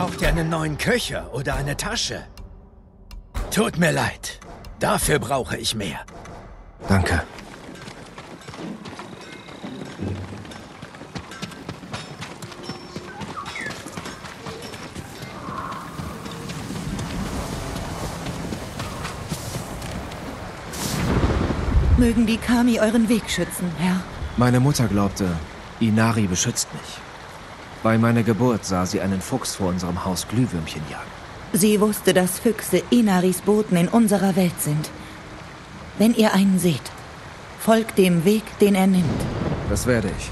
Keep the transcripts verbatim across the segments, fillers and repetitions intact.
braucht ihr einen neuen Köcher oder eine Tasche? Tut mir leid. Dafür brauche ich mehr. Danke. Mögen die Kami euren Weg schützen, Herr. Meine Mutter glaubte, Inari beschützt mich. Bei meiner Geburt sah sie einen Fuchs vor unserem Haus Glühwürmchen jagen. Sie wusste, dass Füchse Inaris Boten in unserer Welt sind. Wenn ihr einen seht, folgt dem Weg, den er nimmt. Das werde ich.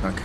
Danke.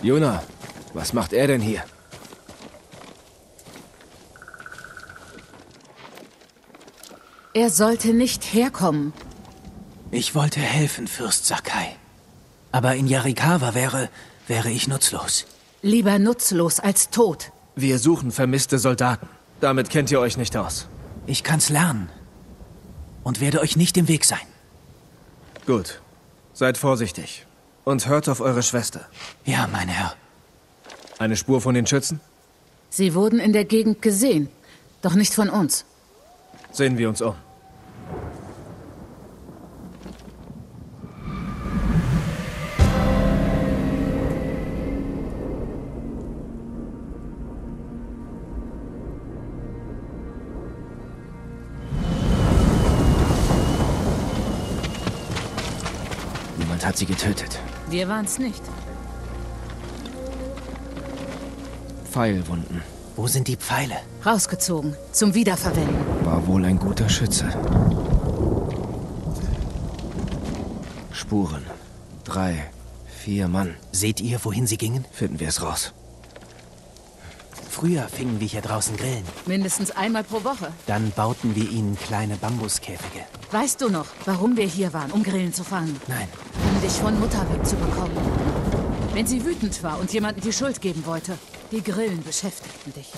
Jona, was macht er denn hier? Er sollte nicht herkommen. Ich wollte helfen, Fürst Sakai. Aber in Yarikawa wäre, wäre ich nutzlos. Lieber nutzlos als tot. Wir suchen vermisste Soldaten. Damit kennt ihr euch nicht aus. Ich kann's lernen. Und werde euch nicht im Weg sein. Gut. Seid vorsichtig. Und hört auf eure Schwester. Ja, mein Herr. Eine Spur von den Schützen? Sie wurden in der Gegend gesehen, doch nicht von uns. Sehen wir uns um. Niemand hat sie getötet. Wir waren's nicht. Pfeilwunden. Wo sind die Pfeile? Rausgezogen, zum Wiederverwenden. War wohl ein guter Schütze. Spuren. Drei, vier Mann. Seht ihr, wohin sie gingen? Finden wir es raus. Früher fingen wir hier draußen Grillen. Mindestens einmal pro Woche. Dann bauten wir ihnen kleine Bambuskäfige. Weißt du noch, warum wir hier waren, um Grillen zu fangen? Nein. Dich von Mutter wegzubekommen. Wenn sie wütend war und jemandem die Schuld geben wollte, die Grillen beschäftigten dich.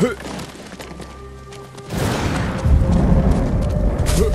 Hö. Hö.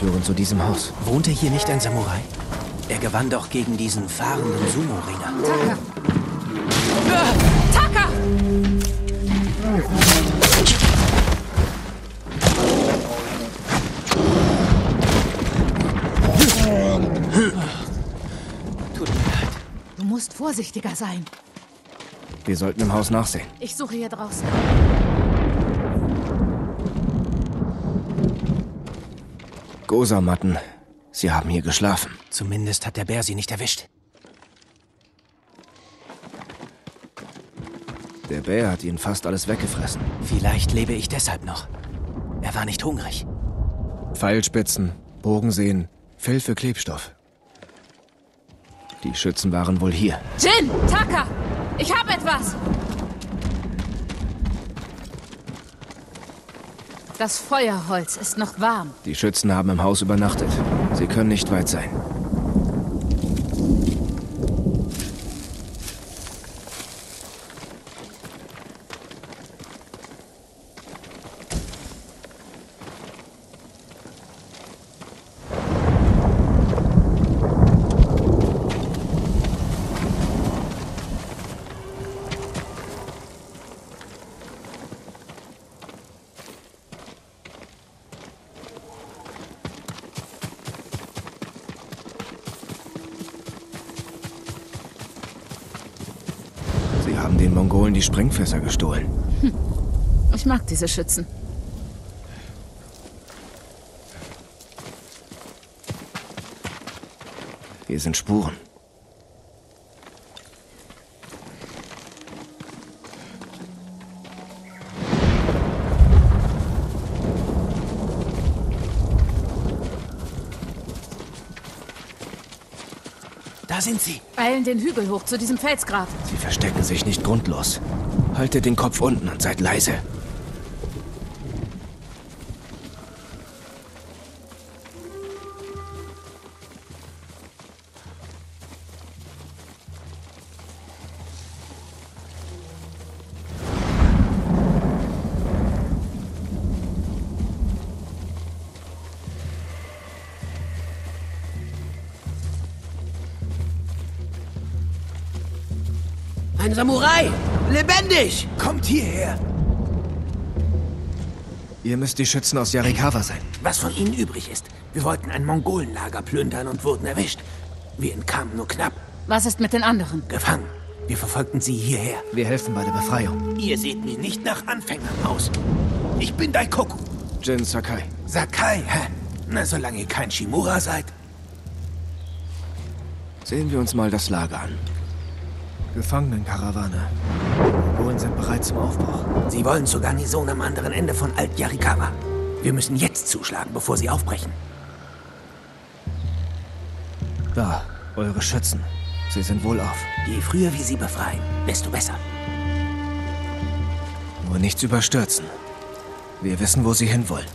Führen zu diesem Haus. Wohnte hier nicht ein Samurai? Er gewann doch gegen diesen fahrenden Sumo-Ringer. Taka! Taka! Tut mir leid. Du musst vorsichtiger sein. Wir sollten im Haus nachsehen. Ich suche hier draußen. Gosamatten. Sie haben hier geschlafen. Zumindest hat der Bär sie nicht erwischt. Der Bär hat ihnen fast alles weggefressen. Vielleicht lebe ich deshalb noch. Er war nicht hungrig. Pfeilspitzen, Bogensehnen, Fell für Klebstoff. Die Schützen waren wohl hier. Jin! Taka! Ich habe etwas! Das Feuerholz ist noch warm. Die Schützen haben im Haus übernachtet. Sie können nicht weit sein. Die Sprengfässer gestohlen. Hm. Ich mag diese Schützen. Hier sind Spuren. Da sind sie. Eilen den Hügel hoch zu diesem Felsgrab. Sie verstecken sich nicht grundlos. Haltet den Kopf unten und seid leise. Ein Samurai! Lebendig! Kommt hierher! Ihr müsst die Schützen aus Yarikawa sein. Was von ihnen übrig ist. Wir wollten ein Mongolenlager plündern und wurden erwischt. Wir entkamen nur knapp. Was ist mit den anderen? Gefangen. Wir verfolgten sie hierher. Wir helfen bei der Befreiung. Ihr seht mir nicht nach Anfängern aus. Ich bin Daikoku. Jin Sakai. Sakai, hä? Na, solange ihr kein Shimura seid. Sehen wir uns mal das Lager an. Gefangenenkarawane. Die Bullen sind bereit zum Aufbruch. Sie wollen zur Garnison am anderen Ende von Alt-Yarikawa. Wir müssen jetzt zuschlagen, bevor sie aufbrechen. Da, eure Schützen. Sie sind wohlauf. Je früher wir sie befreien, desto besser. Nur nichts überstürzen. Wir wissen, wo sie hinwollen.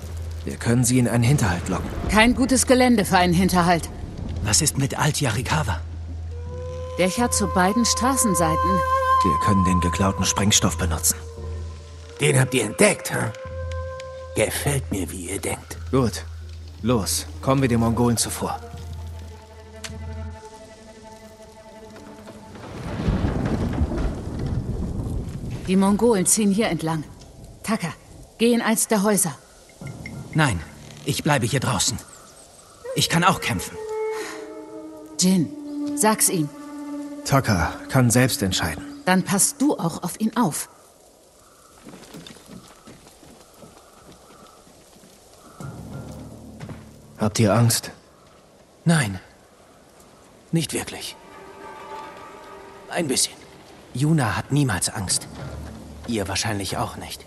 Wir können sie in einen Hinterhalt locken. Kein gutes Gelände für einen Hinterhalt. Was ist mit Alt-Yarikawa? Dächer zu beiden Straßenseiten. Wir können den geklauten Sprengstoff benutzen. Den habt ihr entdeckt, ha? Huh? Gefällt mir, wie ihr denkt. Gut. Los, kommen wir den Mongolen zuvor. Die Mongolen ziehen hier entlang. Taka, geh in eins der Häuser. Nein, ich bleibe hier draußen. Ich kann auch kämpfen. Jin, sag's ihm. Taka kann selbst entscheiden. Dann passt du auch auf ihn auf. Habt ihr Angst? Nein. Nicht wirklich. Ein bisschen. Yuna hat niemals Angst. Ihr wahrscheinlich auch nicht.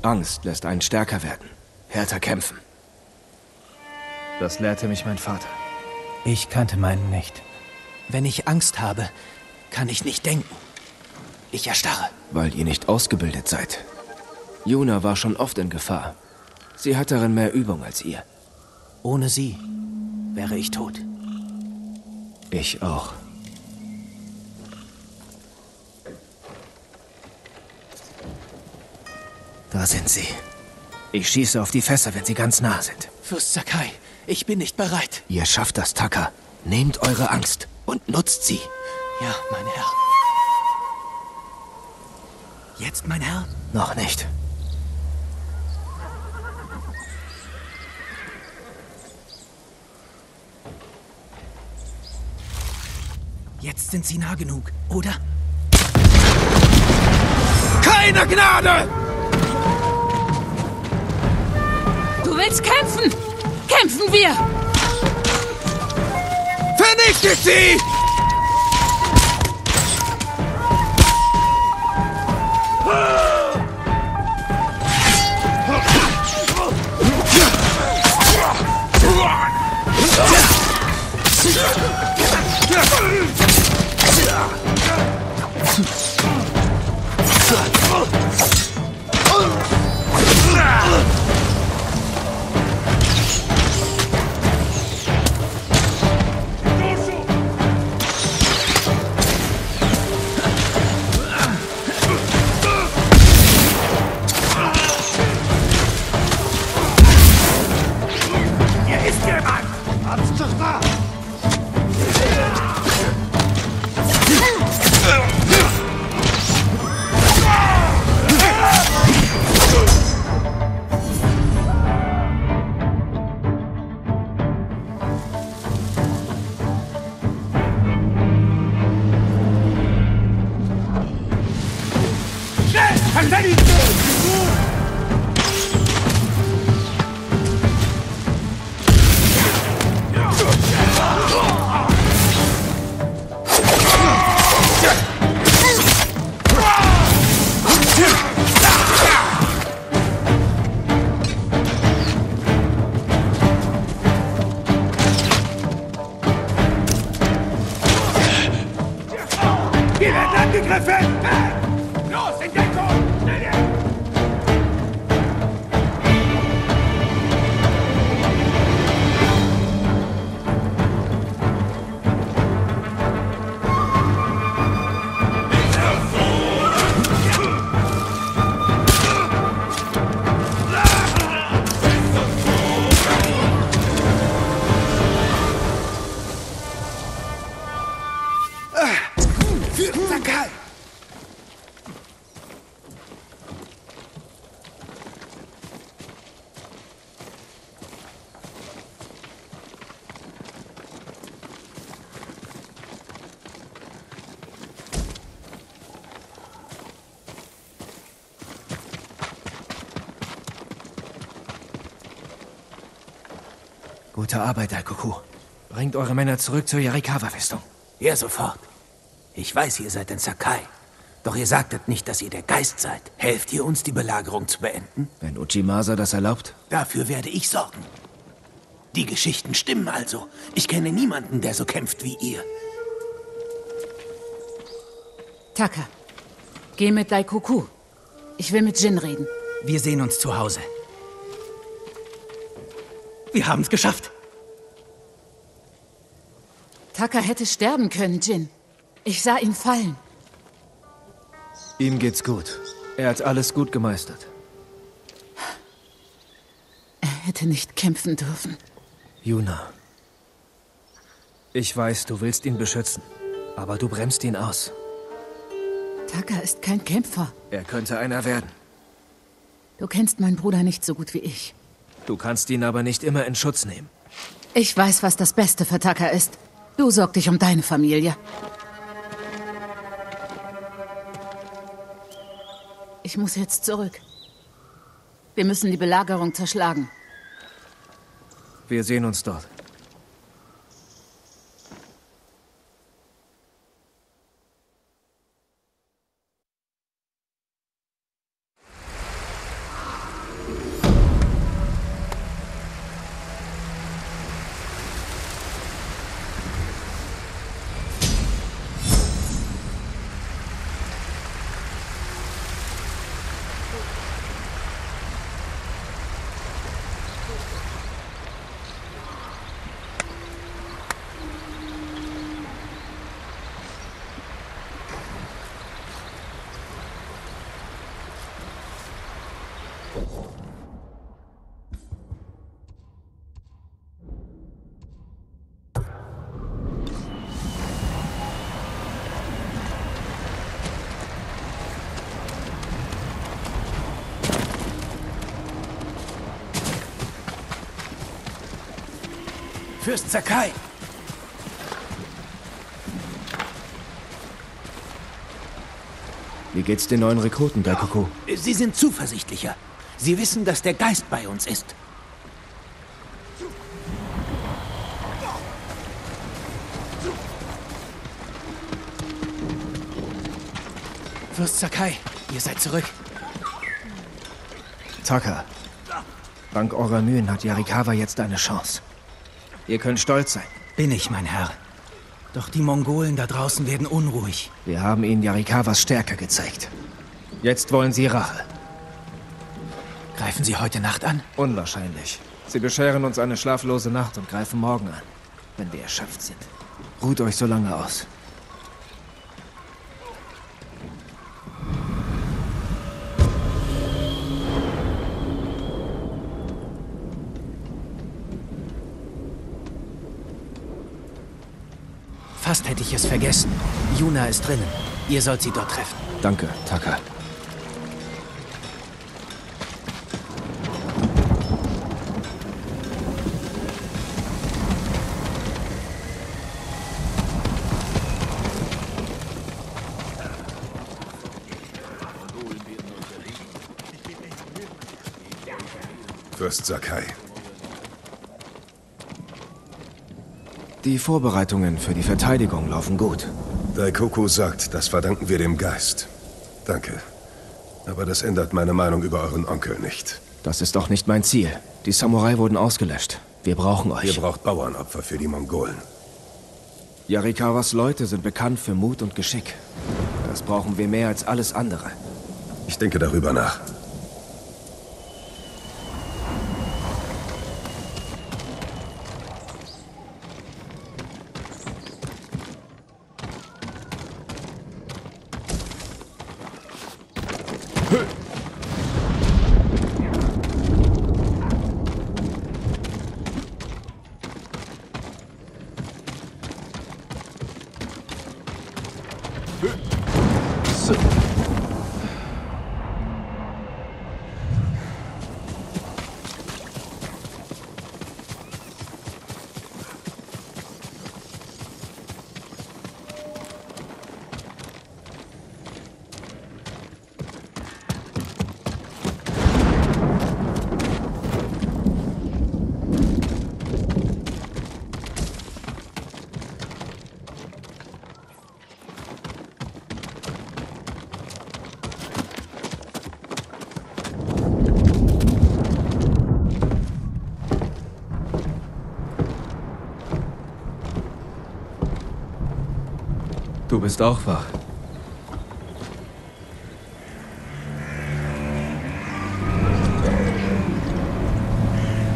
Angst lässt einen stärker werden. Härter kämpfen. Das lehrte mich mein Vater. Ich kannte meinen nicht. Wenn ich Angst habe, kann ich nicht denken. Ich erstarre. Weil ihr nicht ausgebildet seid. Yuna war schon oft in Gefahr. Sie hat darin mehr Übung als ihr. Ohne sie wäre ich tot. Ich auch. Da sind sie. Ich schieße auf die Fässer, wenn sie ganz nah sind. Fürst Sakai, ich bin nicht bereit. Ihr schafft das, Taka. Nehmt eure Angst und nutzt sie. Ja, mein Herr. Jetzt, mein Herr? Noch nicht. Jetzt sind sie nah genug, oder? Keine Gnade! Du willst kämpfen? Kämpfen wir! Vernichtet sie! Gute Arbeit, Daikoku. Bringt eure Männer zurück zur Yarikawa-Festung. Ja, sofort. Ich weiß, ihr seid in Sakai. Doch ihr sagtet nicht, dass ihr der Geist seid. Helft ihr uns, die Belagerung zu beenden? Wenn Uchimasa das erlaubt? Dafür werde ich sorgen. Die Geschichten stimmen also. Ich kenne niemanden, der so kämpft wie ihr. Taka, geh mit Daikoku. Ich will mit Jin reden. Wir sehen uns zu Hause. Wir haben es geschafft. Taka hätte sterben können, Jin. Ich sah ihn fallen. Ihm geht's gut. Er hat alles gut gemeistert. Er hätte nicht kämpfen dürfen. Yuna. Ich weiß, du willst ihn beschützen, aber du bremst ihn aus. Taka ist kein Kämpfer. Er könnte einer werden. Du kennst meinen Bruder nicht so gut wie ich. Du kannst ihn aber nicht immer in Schutz nehmen. Ich weiß, was das Beste für Taka ist. Du sorg dich um deine Familie. Ich muss jetzt zurück. Wir müssen die Belagerung zerschlagen. Wir sehen uns dort. Fürst Sakai! Wie geht's den neuen Rekruten, Daikoku? Sie sind zuversichtlicher. Sie wissen, dass der Geist bei uns ist. Fürst Sakai, ihr seid zurück. Taka, dank eurer Mühen hat Yarikawa jetzt eine Chance. Ihr könnt stolz sein. Bin ich, mein Herr. Doch die Mongolen da draußen werden unruhig. Wir haben ihnen Yarikawas Stärke gezeigt. Jetzt wollen sie Rache. Greifen sie heute Nacht an? Unwahrscheinlich. Sie bescheren uns eine schlaflose Nacht und greifen morgen an, wenn wir erschöpft sind. Ruht euch so lange aus. Fast hätte ich es vergessen. Yuna ist drinnen. Ihr sollt sie dort treffen. Danke, Taka. Fürst Sakai. Die Vorbereitungen für die Verteidigung laufen gut. Daikoku sagt, das verdanken wir dem Geist. Danke. Aber das ändert meine Meinung über euren Onkel nicht. Das ist auch nicht mein Ziel. Die Samurai wurden ausgelöscht. Wir brauchen euch. Ihr braucht Bauernopfer für die Mongolen. Yarikawas Leute sind bekannt für Mut und Geschick. Das brauchen wir mehr als alles andere. Ich denke darüber nach. Du bist auch wach.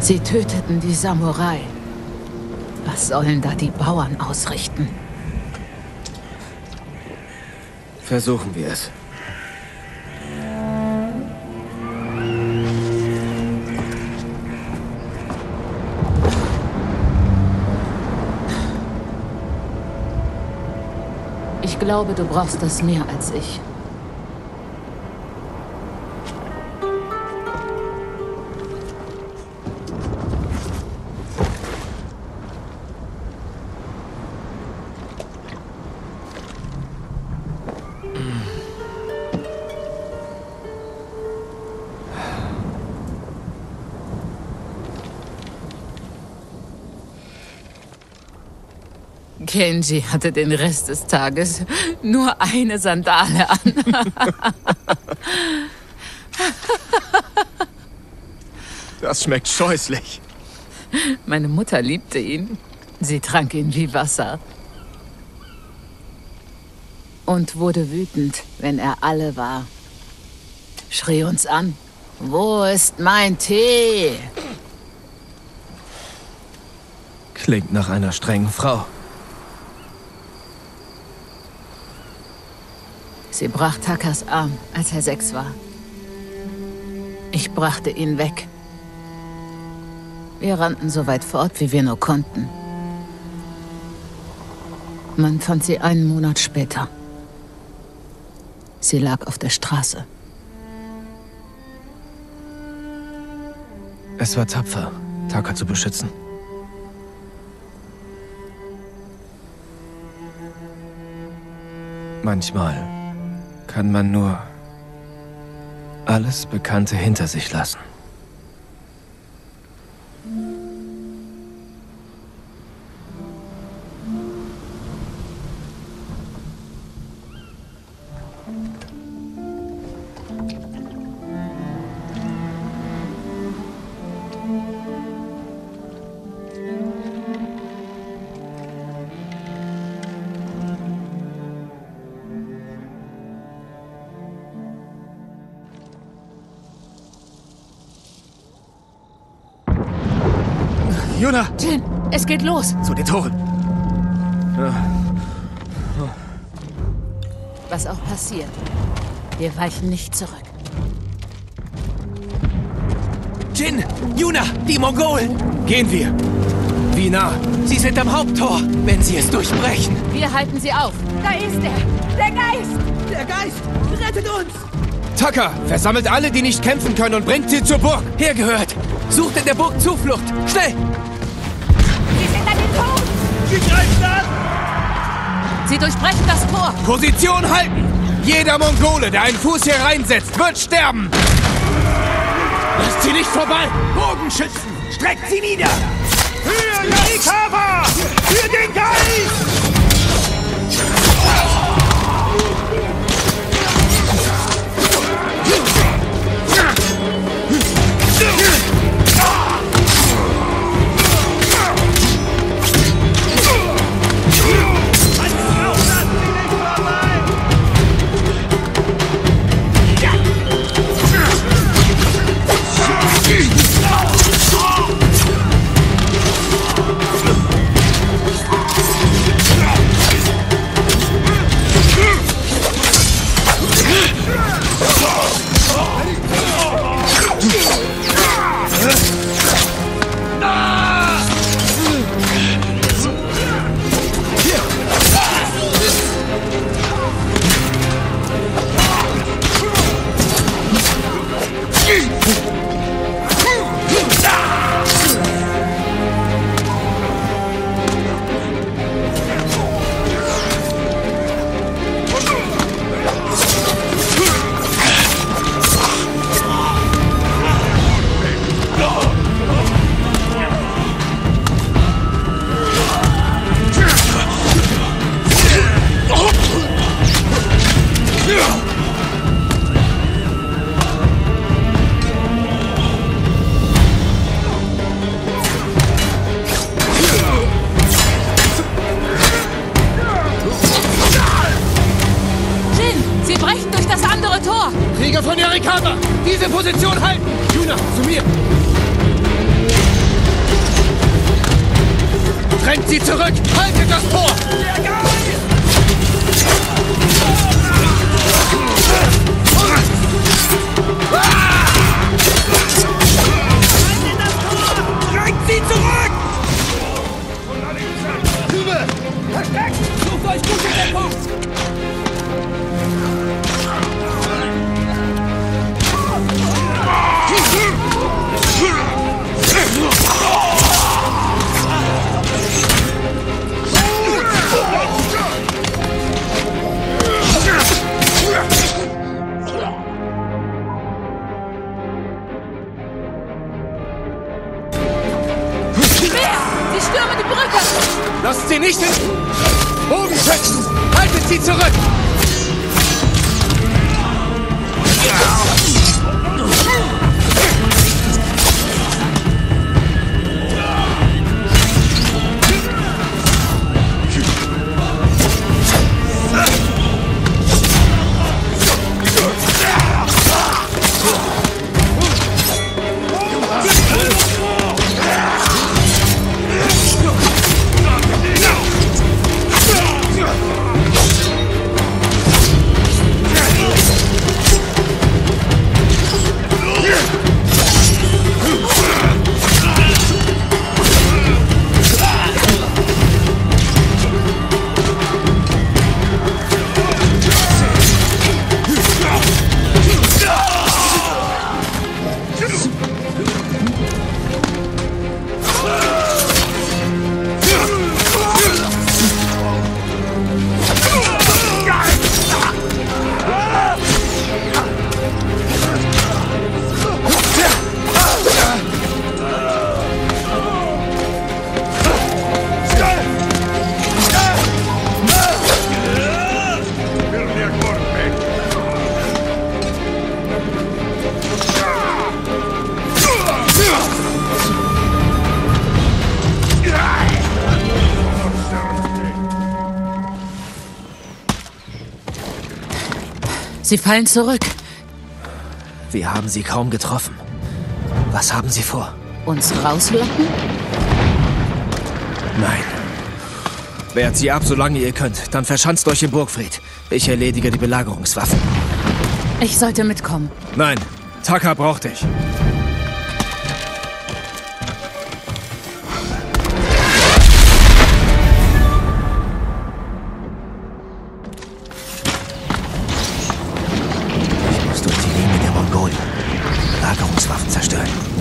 Sie töteten die Samurai. Was sollen da die Bauern ausrichten? Versuchen wir es. glaube, du brauchst das mehr als ich. Kenji hatte den Rest des Tages nur eine Sandale an. Das schmeckt scheußlich. Meine Mutter liebte ihn. Sie trank ihn wie Wasser. Und wurde wütend, wenn er alle war. Schrie uns an. Wo ist mein Tee? Klingt nach einer strengen Frau. Sie brach Takas Arm, als er sechs war. Ich brachte ihn weg. Wir rannten so weit fort, wie wir nur konnten. Man fand sie einen Monat später. Sie lag auf der Straße. Es war tapfer, Taka zu beschützen. Manchmal kann man nur alles Bekannte hinter sich lassen. Jin, es geht los. Zu den Toren. Ja. Oh. Was auch passiert, wir weichen nicht zurück. Jin, Yuna, die Mongolen. Gehen wir. Wie nah? Sie sind am Haupttor, wenn sie es durchbrechen. Wir halten sie auf. Da ist er. Der Geist. Der Geist, rettet uns. Taka, versammelt alle, die nicht kämpfen können und bringt sie zur Burg. Hergehört. Sucht in der Burg Zuflucht. Schnell. Sie greifen an! Sie durchbrechen das Tor! Position halten! Jeder Mongole, der einen Fuß hier reinsetzt, wird sterben! Lasst sie nicht vorbei! Bogenschützen! Streckt sie nieder! Für Yarikawa! Für den Geist! Perfekt! Sucht euch gute Deckung! Lasst sie nicht ins Boden schützen! Haltet sie zurück! Sie fallen zurück. Wir haben sie kaum getroffen. Was haben sie vor? Uns rauslocken? Nein. Wehrt sie ab, solange ihr könnt. Dann verschanzt euch im Burgfried. Ich erledige die Belagerungswaffen. Ich sollte mitkommen. Nein. Taka braucht dich. Waffen zerstören.